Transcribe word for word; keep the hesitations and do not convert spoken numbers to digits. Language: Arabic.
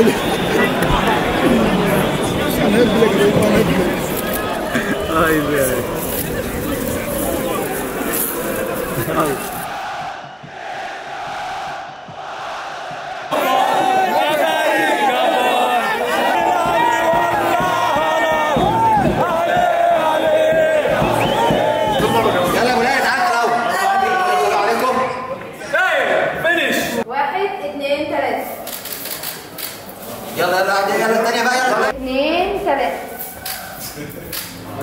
هاي يلا يلا عادي يلا الثانية بقى يلا اثنين ثلاثة ما